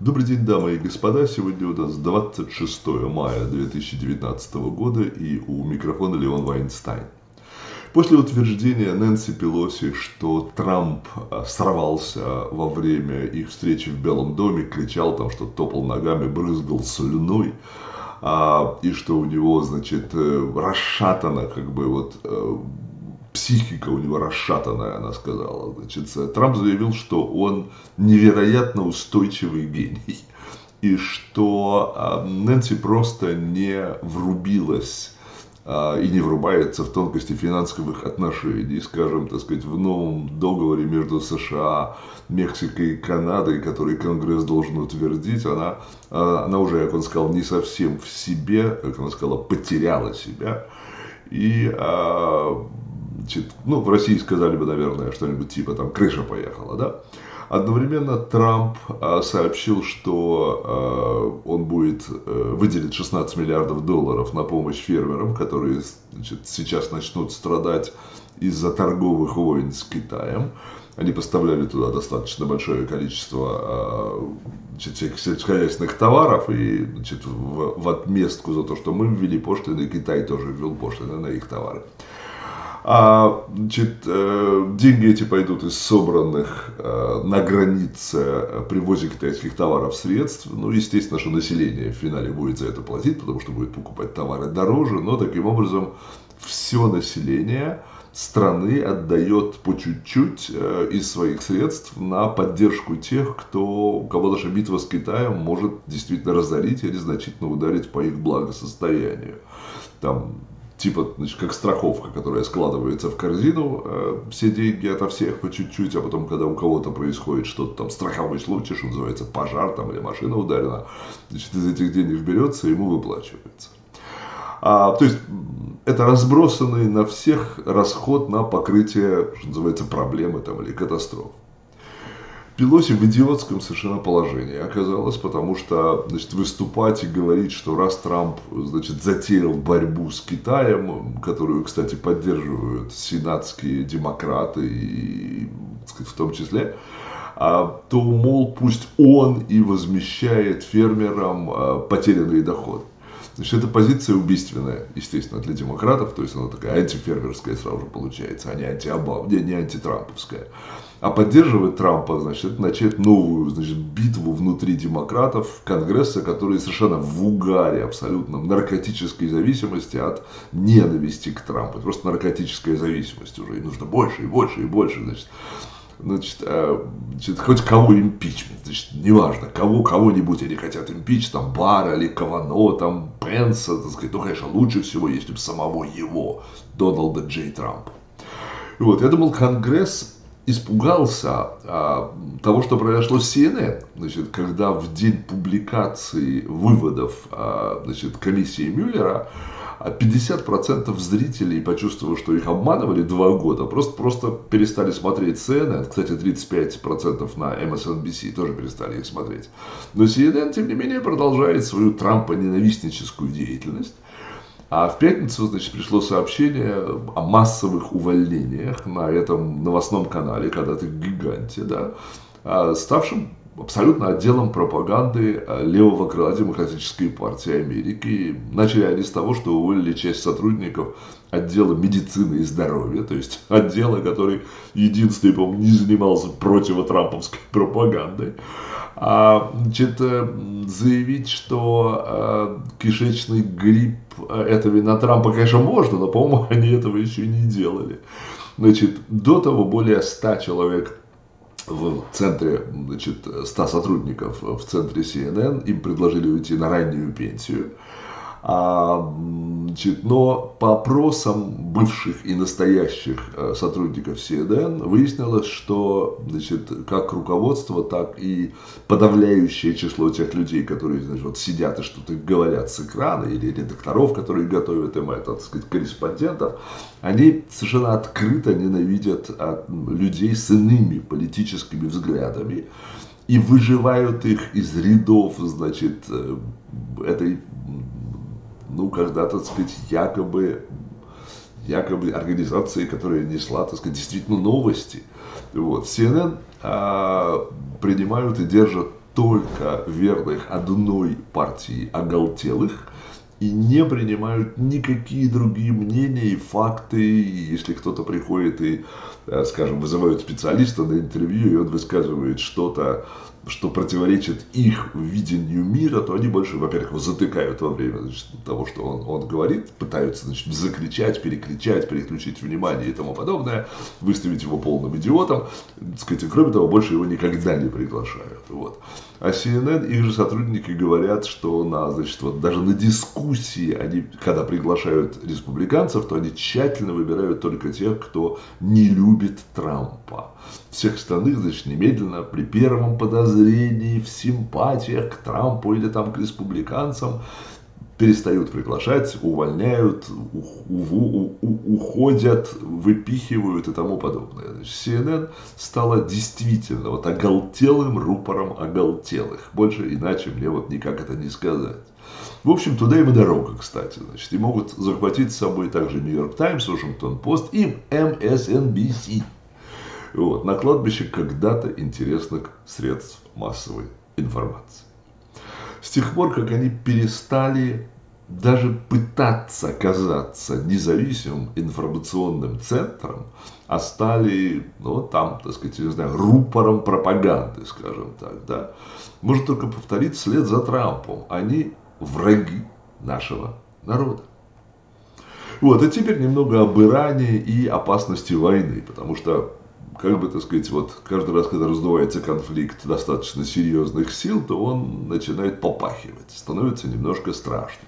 Добрый день, дамы и господа. Сегодня у нас 26 мая 2019 года и у микрофона Леон Вайнштайн. После утверждения Нэнси Пелоси, что Трамп сорвался во время их встречи в Белом доме, кричал там, что топал ногами, брызгал слюной, и что у него, значит, расшатана, как бы вот... Психика у него расшатанная, она сказала. Значит, Трамп заявил, что он невероятно устойчивый гений. И что Нэнси просто не врубилась и не врубается в тонкости финансовых отношений. Скажем, так сказать, в новом договоре между США, Мексикой и Канадой, который Конгресс должен утвердить, она уже, как он сказал, не совсем в себе, как она сказала, потеряла себя. И... в России сказали бы, наверное, что-нибудь типа там крыша поехала, да? Одновременно Трамп сообщил, что он будет выделить 16 миллиардов долларов на помощь фермерам, которые, значит, сейчас начнут страдать из-за торговых войн с Китаем. Они поставляли туда достаточно большое количество всяких сельскохозяйственных товаров. И, значит, в отместку за то, что мы ввели пошлины, Китай тоже ввел пошлины на их товары. Деньги эти пойдут из собранных на границе при ввозе китайских товаров средств. Ну, естественно, что население в финале будет за это платить, потому что будет покупать товары дороже. Но таким образом все население страны отдает по чуть-чуть из своих средств на поддержку тех, кого наша битва с Китаем может действительно разорить или значительно ударить по их благосостоянию. Как страховка, которая складывается в корзину, все деньги ото всех по чуть-чуть, а потом, когда у кого-то происходит что-то там, страховой случай, что называется, пожар там, или машина ударена, значит, из этих денег берется и ему выплачивается. Это разбросанный на всех расход на покрытие, что называется, проблемы там, или катастроф. Пелоси в идиотском совершенно положении оказалось, потому что, значит, выступать и говорить, что раз Трамп, значит, затеял борьбу с Китаем, которую, кстати, поддерживают сенатские демократы, и, так сказать, в том числе, то, мол, пусть он и возмещает фермерам потерянные доходы. Значит, эта позиция убийственная, естественно, для демократов, то есть она такая антифермерская сразу же получается, а не антитрамповская. А поддерживать Трампа, значит, начать новую, значит, битву внутри демократов, Конгресса, которые совершенно в угаре абсолютном наркотической зависимости от ненависти к Трампу. Это просто наркотическая зависимость уже, и нужно больше, и больше, и больше, значит, хоть кого импичмент, значит, неважно, кого-нибудь они хотят импич, там, Барра или Кавано, там, Пенса, так сказать, ну, конечно, лучше всего, если бы самого его, Дональда Джей Трампа. И вот, я думал, Конгресс испугался того, что произошло с CNN, значит, когда в день публикации выводов комиссии Мюллера 50% зрителей, почувствовав, что их обманывали 2 года, просто перестали смотреть CNN. Кстати, 35% на MSNBC тоже перестали их смотреть. Но CNN, тем не менее, продолжает свою трампо-ненавистническую деятельность. А в пятницу, значит, пришло сообщение о массовых увольнениях на этом новостном канале, когда-то гиганте, да, ставшим абсолютно отделом пропаганды левого крыла Демократической партии Америки. И начали они с того, что уволили часть сотрудников отдела медицины и здоровья, то есть отдела, который единственный, по-моему, не занимался противотрамповской пропагандой. Заявить, что кишечный грипп – это вина Трампа, конечно, можно, но, по-моему, они этого еще не делали. Значит, до того более 100 человек в центре, значит, 100 сотрудников в центре CNN, им предложили уйти на раннюю пенсию. Но по опросам бывших и настоящих сотрудников CNN выяснилось, что, значит, как руководство, так и подавляющее число тех людей, которые, значит, вот сидят и что-то говорят с экрана, или редакторов, которые готовят им это, так сказать, корреспондентов, они совершенно открыто ненавидят людей с иными политическими взглядами и выживают их из рядов, значит, этой... когда-то, так сказать, якобы организации, которая несла, так сказать, действительно новости. Вот. CNN принимают и держат только верных одной партии оголтелых и не принимают никакие другие мнения и факты. И если кто-то приходит и, скажем, вызывают специалиста на интервью, и он высказывает что-то, что противоречит их видению мира, то они больше, во-первых, его затыкают во время, значит, того, что он говорит, пытаются, значит, закричать, перекричать, переключить внимание и тому подобное, выставить его полным идиотом, так сказать, и кроме того, больше его никогда не приглашают. Вот. А CNN, их же сотрудники говорят, что на, значит, вот даже на дискуссии, они, когда приглашают республиканцев, то они тщательно выбирают только тех, кто не любит Трампа. Всех остальных, значит, немедленно при первом подозрении в симпатиях к Трампу или там к республиканцам перестают приглашать, увольняют, уходят, выпихивают и тому подобное. Значит, CNN стала действительно вот оголтелым рупором оголтелых. Больше иначе мне вот никак это не сказать. В общем, туда им и дорога, кстати. Значит, и могут захватить с собой также Нью-Йорк Таймс, Вашингтон Пост и MSNBC. Вот, на кладбище когда-то интересных средств массовой информации. С тех пор, как они перестали даже пытаться казаться независимым информационным центром, а стали, ну, там, так сказать, не знаю, рупором пропаганды, скажем так, да, можно только повторить вслед за Трампом. Они враги нашего народа. Вот, а теперь немного об Иране и опасности войны, потому что, как бы, так сказать, вот каждый раз, когда раздувается конфликт достаточно серьезных сил, то он начинает попахивать, становится немножко страшно.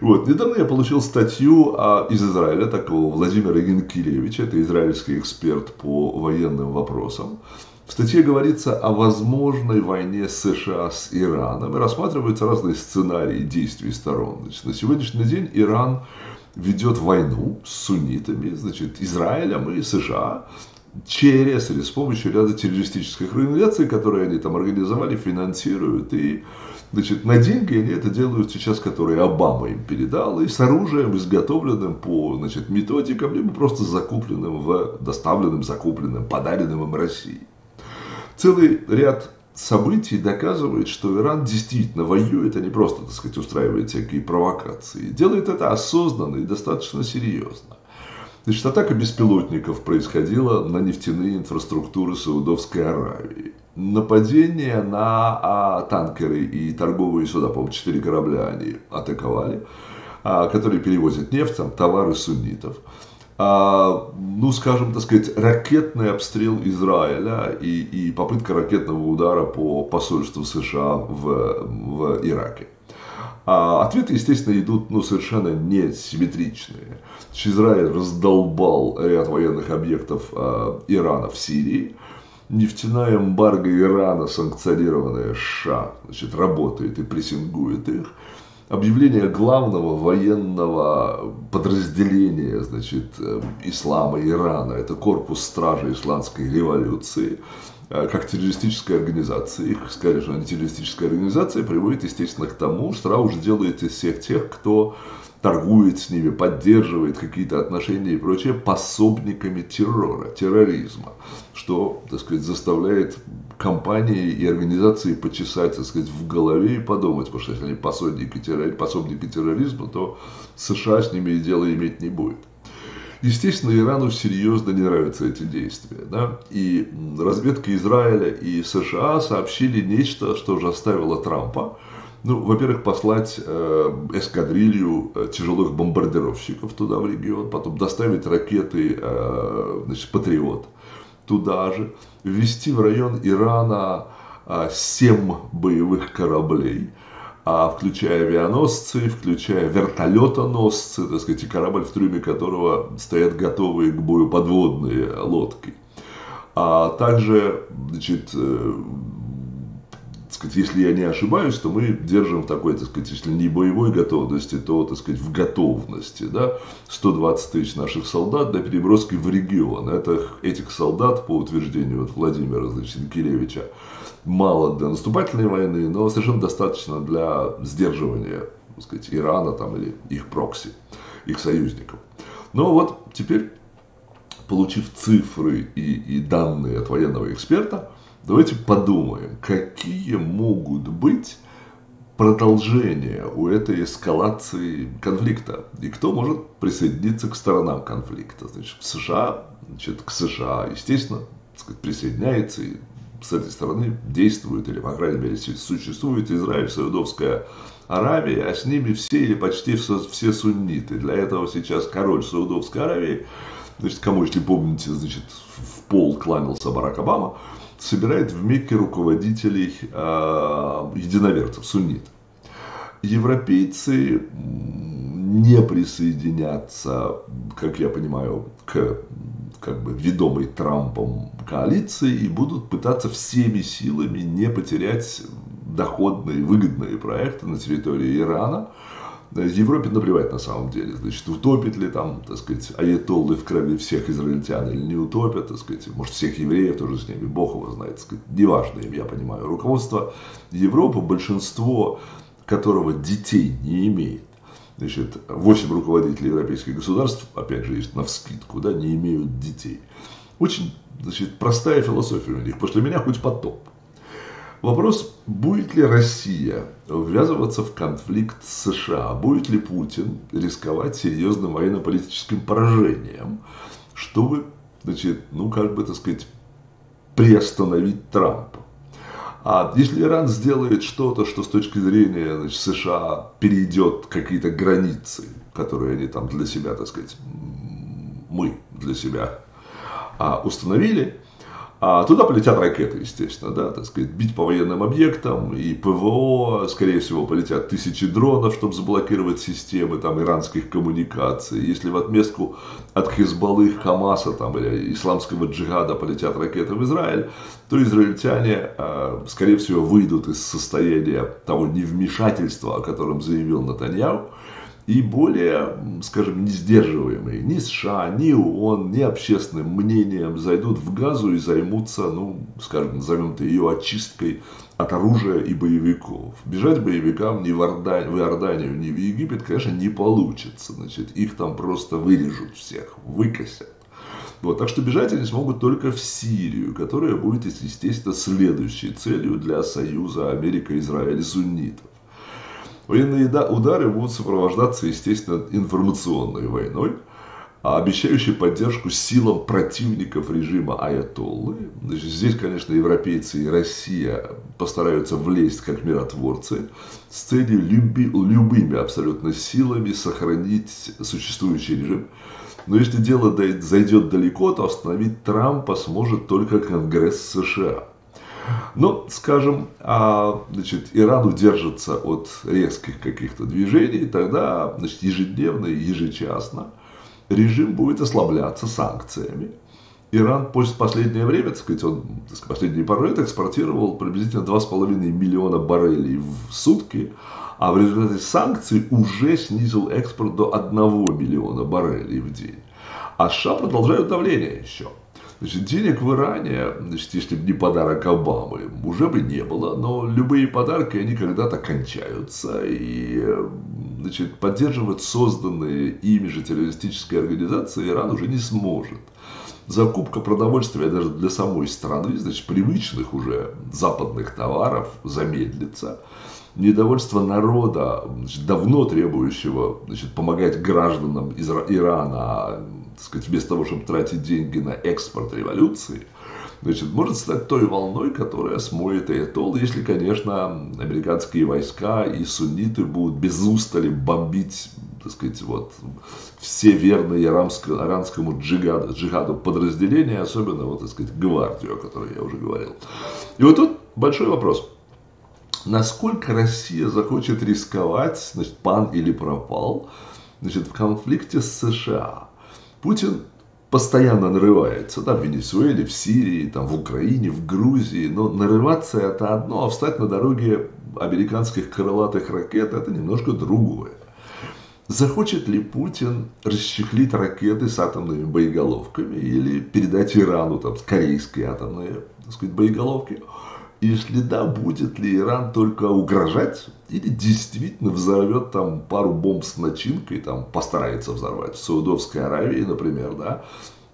Вот, недавно я получил статью из Израиля, такого Владимира Генкиревича, это израильский эксперт по военным вопросам. В статье говорится о возможной войне США с Ираном, и рассматриваются разные сценарии действий сторон. Значит, на сегодняшний день Иран ведет войну с суннитами, значит, Израилем и США, через или с помощью ряда террористических организаций, которые они там организовали, финансируют. И, значит, на деньги они это делают сейчас, которые Обама им передал, и с оружием, изготовленным по, значит, методикам, либо просто закупленным, доставленным, закупленным, подаренным им России. Целый ряд событий доказывает, что Иран действительно воюет, а не просто, так сказать, устраивает всякие провокации. Делает это осознанно и достаточно серьезно. Значит, атака беспилотников происходила на нефтяные инфраструктуры Саудовской Аравии. Нападение на танкеры и торговые суда, по-моему, 4 корабля они атаковали, которые перевозят нефть, там, товары суннитов. Ну, скажем, так сказать, ракетный обстрел Израиля и попытка ракетного удара по посольству США в Ираке. Ответы, естественно, идут, ну, совершенно несимметричные. Израиль раздолбал ряд военных объектов Ирана в Сирии. Нефтяная эмбарго Ирана, санкционированная США, значит, работает и прессингует их. Объявление главного военного подразделения, значит, ислама Ирана, это корпус стражи исламской революции, как террористическая организация. Их сказали, что они террористическая организация, приводит, естественно, к тому, что страж делает из всех тех, кто торгует с ними, поддерживает какие-то отношения и прочее, пособниками террора, терроризма, что, так сказать, заставляет компании и организации почесать, так сказать, в голове и подумать, потому что если они пособники терроризма, то США с ними и дело иметь не будет. Естественно, Ирану серьезно не нравятся эти действия. Да? И разведка Израиля и США сообщили нечто, что же оставило Трампа. Ну, во-первых, послать эскадрилью тяжелых бомбардировщиков туда, в регион, потом доставить ракеты, значит, «Патриот» туда же, ввести в район Ирана 7 боевых кораблей, включая авианосцы, включая вертолетоносцы, так сказать, и корабль, в трюме которого стоят готовые к бою подводные лодки. А также, значит, так сказать, если я не ошибаюсь, то мы держим в такой, так сказать, если не боевой готовности, то, так сказать, в готовности, да, 120 тысяч наших солдат для переброски в регион. Этих солдат, по утверждению вот Владимира, значит, Никелевича, мало для наступательной войны, но совершенно достаточно для сдерживания, так сказать, Ирана там, или их прокси, их союзников. Но вот теперь, получив цифры и данные от военного эксперта, Давайте подумаем, какие могут быть продолжения у этой эскалации конфликта и кто может присоединиться к сторонам конфликта. Значит, к США, естественно, так сказать, присоединяется и с этой стороны действует или, по крайней мере, существует Израиль, Саудовская Аравия, а с ними все или почти все сунниты. Для этого сейчас король Саудовской Аравии, значит, кому, если помните, значит, в пол кланялся Барак Обама, собирает в Мекке руководителей единоверцев, суннит. Европейцы не присоединятся, как я понимаю, к ведомой Трампом коалиции и будут пытаться всеми силами не потерять доходные, выгодные проекты на территории Ирана. Европе наплевать на самом деле, значит, утопит ли там, так сказать, аятоллы в крови всех израильтян или не утопят, так сказать, может, всех евреев тоже с ними, бог его знает, так сказать, неважно им, я понимаю. Руководство Европы, большинство которого детей не имеет, значит, 8 руководителей европейских государств, опять же, есть навскидку, да, не имеют детей. Очень, значит, простая философия у них, после меня хоть потоп. Вопрос, будет ли Россия ввязываться в конфликт с США, будет ли Путин рисковать серьезным военно-политическим поражением, чтобы, значит, ну, как бы, так сказать, приостановить Трампа. А если Иран сделает что-то, что с точки зрения, значит, США перейдет какие-то границы, которые они там для себя, так сказать, мы для себя установили, а туда полетят ракеты, естественно, да, так сказать, бить по военным объектам и ПВО, скорее всего, полетят тысячи дронов, чтобы заблокировать системы там, иранских коммуникаций. Если в отместку от Хизбаллы, Хамаса там, или исламского джихада полетят ракеты в Израиль, то израильтяне, скорее всего, выйдут из состояния того невмешательства, о котором заявил Нетаньяху, и более, скажем, несдерживаемые ни США, ни ООН, ни общественным мнением зайдут в газу и займутся, ну, скажем, назовем это ее очисткой от оружия и боевиков. Бежать боевикам ни в Иорданию, ни в Египет, конечно, не получится. Значит, их там просто вырежут всех, выкосят. Вот, так что бежать они смогут только в Сирию, которая будет, естественно, следующей целью для союза Америка, Израиль и суннитов. Военные удары будут сопровождаться, естественно, информационной войной, обещающей поддержку силам противников режима аятоллы. Значит, здесь, конечно, европейцы и Россия постараются влезть как миротворцы с целью любыми абсолютно силами сохранить существующий режим. Но если дело зайдет далеко, то остановить Трампа сможет только Конгресс США. Но, скажем, значит, Иран удержится от резких каких-то движений, тогда, значит, ежедневно и ежечасно режим будет ослабляться санкциями. Иран в последнее время, так сказать, он последние пару лет экспортировал приблизительно 2,5 миллиона баррелей в сутки, а в результате санкций уже снизил экспорт до 1 миллиона баррелей в день. А США продолжают давление еще. Значит, денег в Иране, значит, если бы не подарок Обамы, уже бы не было, но любые подарки, они когда-то кончаются, и, значит, поддерживать созданные ими же террористические организации Иран уже не сможет. Закупка продовольствия даже для самой страны, значит, привычных уже западных товаров замедлится. Недовольство народа, значит, давно требующего, значит, помогать гражданам из Ирана, так сказать, вместо того, чтобы тратить деньги на экспорт революции, значит, может стать той волной, которая смоет аятоллу, если, конечно, американские войска и сунниты будут без устали бомбить, так сказать, вот, все верные иранскому джихаду подразделения, особенно, вот, так сказать, гвардию, о которой я уже говорил. И вот тут большой вопрос. Насколько Россия захочет рисковать, значит, пан или пропал, значит, в конфликте с США? Путин постоянно нарывается, да, в Венесуэле, в Сирии, там, в Украине, в Грузии, но нарываться это одно, а встать на дороге американских крылатых ракет это немножко другое. Захочет ли Путин расчехлить ракеты с атомными боеголовками или передать Ирану там, корейские атомные, так сказать, боеголовки? Если да, будет ли Иран только угрожать или действительно взорвет там пару бомб с начинкой, там постарается взорвать в Саудовской Аравии, например, да,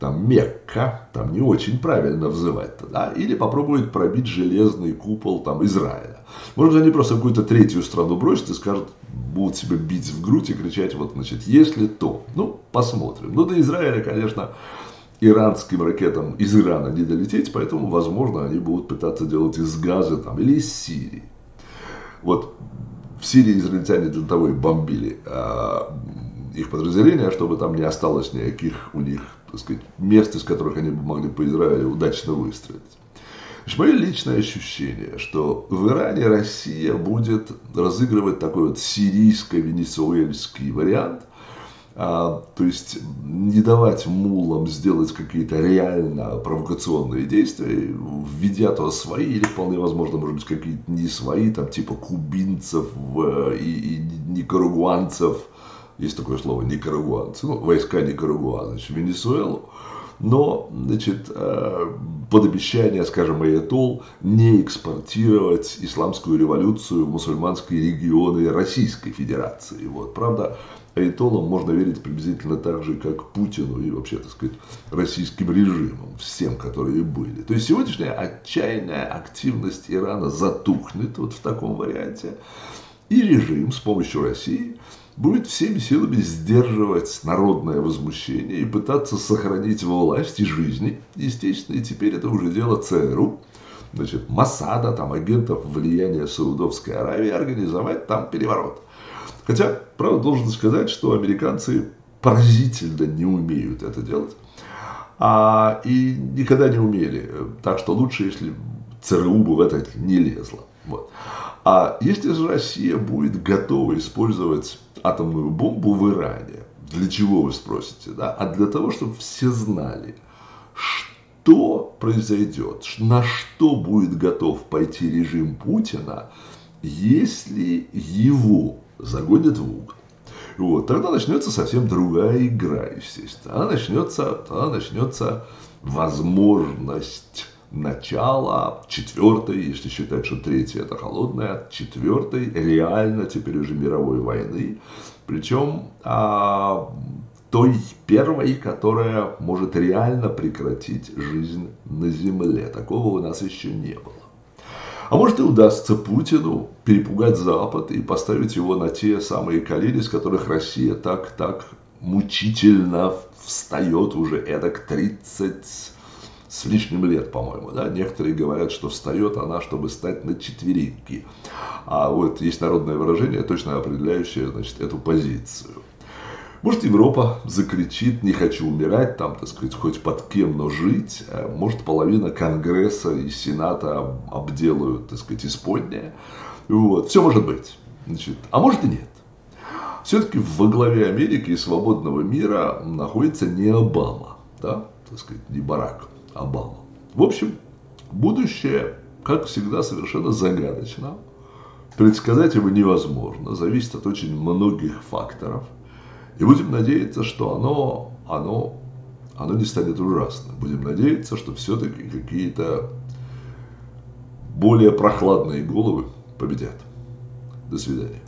там Мекка, там не очень правильно взывать-то, да, или попробует пробить железный купол там Израиля. Может, они просто какую-то третью страну бросят и скажут, будут себя бить в грудь и кричать, вот, значит, если то. Ну, посмотрим. Но до Израиля, конечно, иранским ракетам из Ирана не долететь, поэтому, возможно, они будут пытаться делать из Газа там, или из Сирии. Вот в Сирии израильтяне для того и бомбили их подразделения, чтобы там не осталось никаких у них, так сказать, мест, из которых они бы могли по Израилю удачно выстрелить. Значит, мое личное ощущение, что в Иране Россия будет разыгрывать такой вот сирийско-венесуэльский вариант, то есть не давать мулам сделать какие-то реально провокационные действия, введя то свои или вполне возможно, может быть, какие-то не свои, там типа кубинцев и никарагуанцев, есть такое слово никарагуанцы, ну, войска Никарагуа, значит, в Венесуэлу, но, значит, под обещание, скажем, Аятолл не экспортировать исламскую революцию в мусульманские регионы Российской Федерации. Вот. Правда, Аятоллам можно верить приблизительно так же, как Путину и вообще, так сказать, российским режимам, всем, которые были. То есть сегодняшняя отчаянная активность Ирана затухнет вот в таком варианте, и режим с помощью России будет всеми силами сдерживать народное возмущение и пытаться сохранить власть и жизни. Естественно, и теперь это уже дело ЦРУ, значит, Моссада, там, агентов влияния Саудовской Аравии, организовать там переворот. Хотя, правда, должен сказать, что американцы поразительно не умеют это делать. И никогда не умели. Так что лучше, если ЦРУ бы в это не лезло. Вот. А если же Россия будет готова использовать атомную бомбу в Иране, для чего, вы спросите, да? А для того, чтобы все знали, что произойдет, на что будет готов пойти режим Путина, если его загонят в угол. Вот. Тогда начнется совсем другая игра, естественно. Тогда начнется возможность начала четвертой, если считать, что третья это холодная, четвертой реально теперь уже мировой войны, причем той первой, которая может реально прекратить жизнь на земле. Такого у нас еще не было. А может и удастся Путину перепугать Запад и поставить его на те самые колени, с которых Россия так мучительно встает уже эдак 30 с лишним лет, по-моему, да, некоторые говорят, что встает она, чтобы стать на четвереньки. А вот есть народное выражение, точно определяющее, значит, эту позицию. Может, Европа закричит, не хочу умирать, там, так сказать, хоть под кем, но жить. Может, половина Конгресса и Сената обделают, так сказать, исподнее. Вот, все может быть. Значит, а может и нет. Все-таки во главе Америки и свободного мира находится не Обама, да, так сказать, не Барак Обама. В общем, будущее, как всегда, совершенно загадочно. Предсказать его невозможно. Зависит от очень многих факторов. И будем надеяться, что оно не станет ужасным. Будем надеяться, что все-таки какие-то более прохладные головы победят. До свидания.